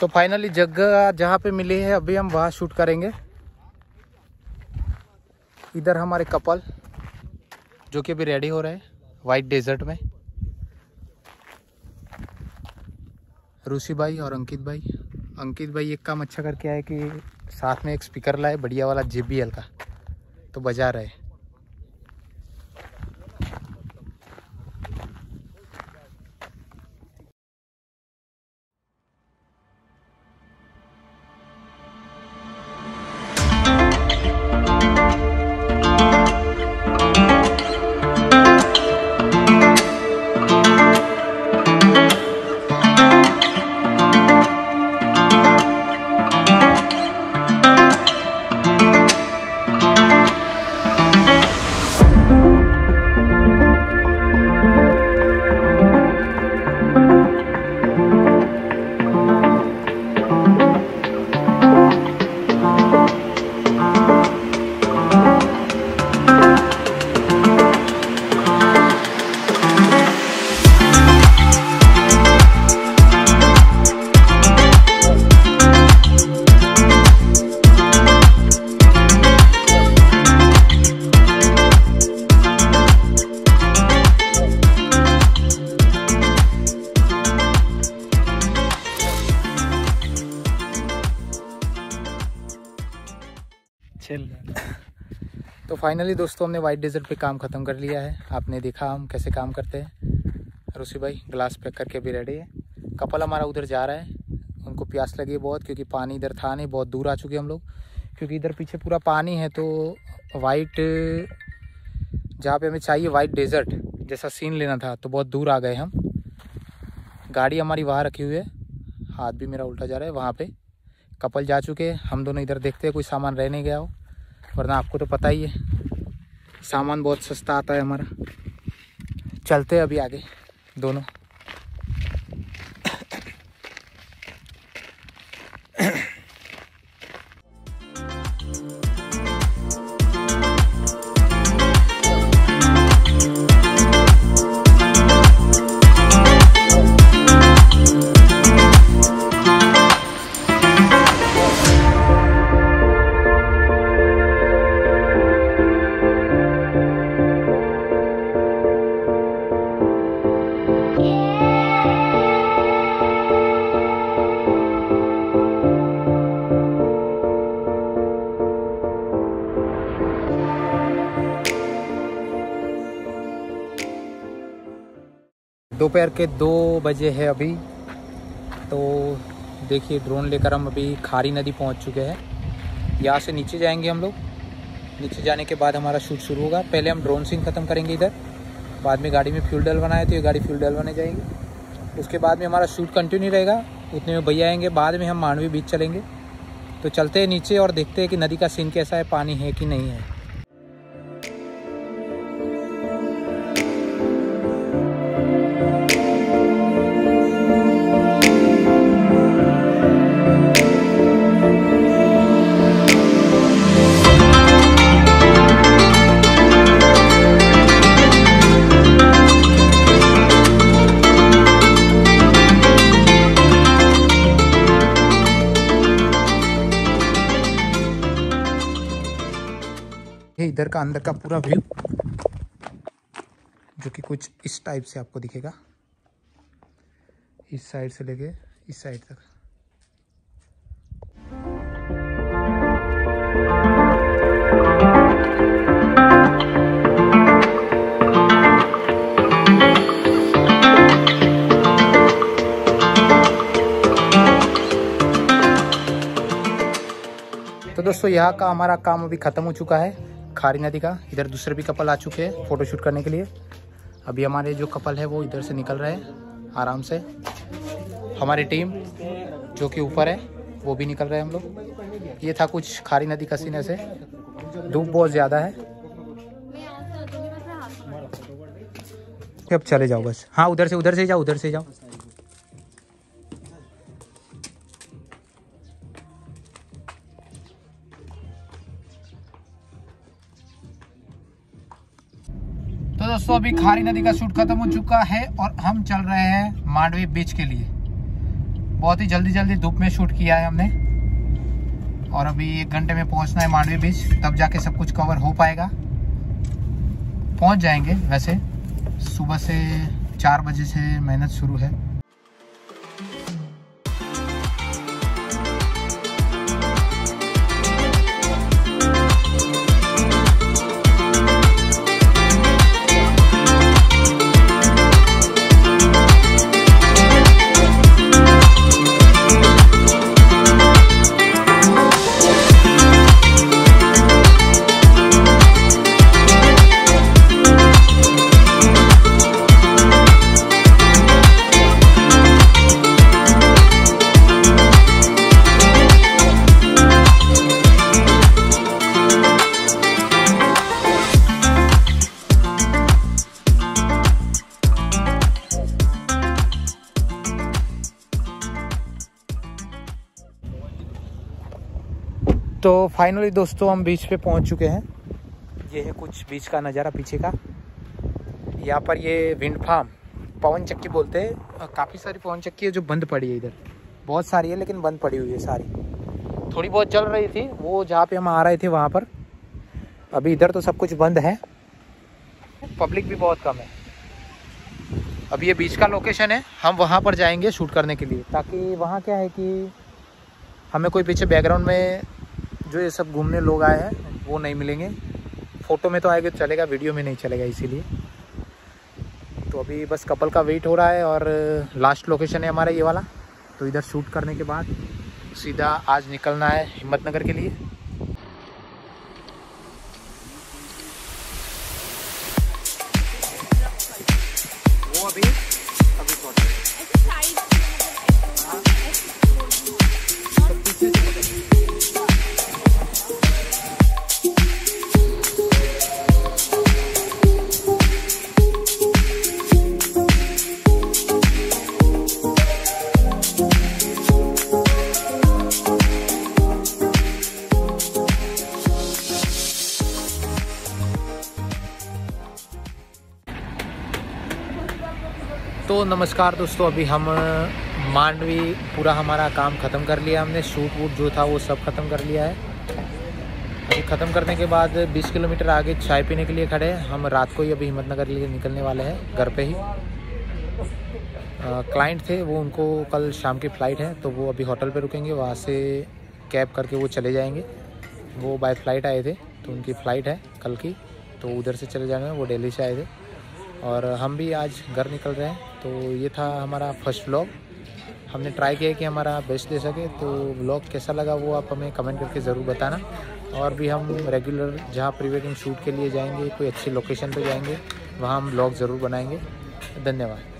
तो फाइनली जगह जहाँ पे मिली है अभी हम वहाँ शूट करेंगे। इधर हमारे कपल जो कि अभी रेडी हो रहे हैं वाइट डेजर्ट में, रूसी भाई और अंकित भाई। अंकित भाई एक काम अच्छा करके आए कि साथ में एक स्पीकर लाए बढ़िया वाला JBL का, तो बजा रहे। तो फाइनली दोस्तों हमने वाइट डेजर्ट पे काम ख़त्म कर लिया है। आपने देखा हम कैसे काम करते हैं। रूसी भाई ग्लास पैक करके भी रेडी है। कपल हमारा उधर जा रहा है, उनको प्यास लगी है बहुत, क्योंकि पानी इधर था नहीं, बहुत दूर आ चुके हम लोग, क्योंकि इधर पीछे पूरा पानी है। तो वाइट जहाँ पे हमें चाहिए वाइट डेजर्ट जैसा सीन लेना था, तो बहुत दूर आ गए हम। गाड़ी हमारी वहाँ रखी हुई है, हाथ भी मेरा उल्टा जा रहा है। वहाँ पर कपल जा चुके हैं, हम दोनों इधर देखते हैं कोई सामान रह नहीं गया हो, वरना आपको तो पता ही है सामान बहुत सस्ता आता है हमारा। चलते हैं अभी आगे दोनों। दोपहर के 2 बजे है अभी। तो देखिए ड्रोन लेकर हम अभी खाड़ी नदी पहुंच चुके हैं। यहाँ से नीचे जाएंगे हम लोग, नीचे जाने के बाद हमारा शूट शुरू होगा। पहले हम ड्रोन सीन ख़त्म करेंगे इधर, बाद में गाड़ी में फ्यूल डल बनाए, तो ये गाड़ी फ्यूल डल बने जाएगी। उसके बाद में हमारा शूट कंटिन्यू रहेगा। उतने में भैया आएंगे, बाद में हम मांडवी बीच चलेंगे। तो चलते हैं नीचे और देखते हैं कि नदी का सीन कैसा है, पानी है कि नहीं है। इधर का अंदर का पूरा व्यू जो कि कुछ इस टाइप से आपको दिखेगा, इस साइड से लेके इस साइड तक। तो दोस्तों यहाँ का हमारा काम अभी खत्म हो चुका है खाड़ी नदी का। इधर दूसरे भी कपल आ चुके हैं फ़ोटोशूट करने के लिए। अभी हमारे जो कपल है वो इधर से निकल रहे हैं आराम से। हमारी टीम जो कि ऊपर है वो भी निकल रहे हैं हम लोग। ये था कुछ खाड़ी नदी का सीन। ऐसे धूप बहुत ज़्यादा है, अब चले जाओ बस। हाँ उधर से जाओ। तो दोस्तों अभी खाड़ी नदी का शूट खत्म हो चुका है और हम चल रहे हैं मांडवी बीच के लिए। बहुत ही जल्दी जल्दी धूप में शूट किया है हमने और अभी 1 घंटे में पहुंचना है मांडवी बीच, तब जाके सब कुछ कवर हो पाएगा। पहुंच जाएंगे, वैसे सुबह से 4 बजे से मेहनत शुरू है। तो फाइनली दोस्तों हम बीच पे पहुंच चुके हैं। ये है कुछ बीच का नज़ारा पीछे का। यहाँ पर ये विंड फार्म पवन चक्की बोलते हैं, काफ़ी सारी पवन चक्की है जो बंद पड़ी है। इधर बहुत सारी है लेकिन बंद पड़ी हुई है सारी, थोड़ी बहुत चल रही थी वो जहाँ पे हम आ रहे थे वहाँ पर। अभी इधर तो सब कुछ बंद है, पब्लिक भी बहुत कम है। अब ये बीच का लोकेशन है, हम वहाँ पर जाएँगे शूट करने के लिए, ताकि वहाँ क्या है कि हमें कोई पीछे बैकग्राउंड में जो ये सब घूमने लोग आए हैं वो नहीं मिलेंगे। फ़ोटो में तो आएगा चलेगा, वीडियो में नहीं चलेगा, इसीलिए। तो अभी बस कपल का वेट हो रहा है और लास्ट लोकेशन है हमारा ये वाला। तो इधर शूट करने के बाद सीधा आज निकलना है हिम्मतनगर के लिए। वो अभी तो नमस्कार दोस्तों, अभी हम मांडवी पूरा हमारा काम ख़त्म कर लिया। हमने शूट वूट जो था वो सब ख़त्म कर लिया है। अभी ख़त्म करने के बाद 20 किलोमीटर आगे चाय पीने के लिए खड़े हैं। हम रात को ही अभी हिम्मतनगर के लिए निकलने वाले हैं, घर पे ही। क्लाइंट थे वो, उनको कल शाम की फ़्लाइट है तो वो अभी होटल पे रुकेंगे, वहाँ से कैब करके वो चले जाएँगे। वो बाय फ़्लाइट आए थे तो उनकी फ़्लाइट है कल की, तो उधर से चले जाएंगे। वो दिल्ली से आए थे और हम भी आज घर निकल रहे हैं। तो ये था हमारा फर्स्ट व्लॉग, हमने ट्राई किया कि हमारा बेस्ट दे सके। तो व्लॉग कैसा लगा वो आप हमें कमेंट करके ज़रूर बताना। और भी हम रेगुलर जहाँ प्री वेडिंग शूट के लिए जाएंगे, कोई अच्छी लोकेशन पे जाएंगे, वहाँ हम व्लॉग ज़रूर बनाएंगे। धन्यवाद।